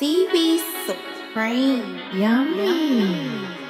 CBee SUPREME. Yummy.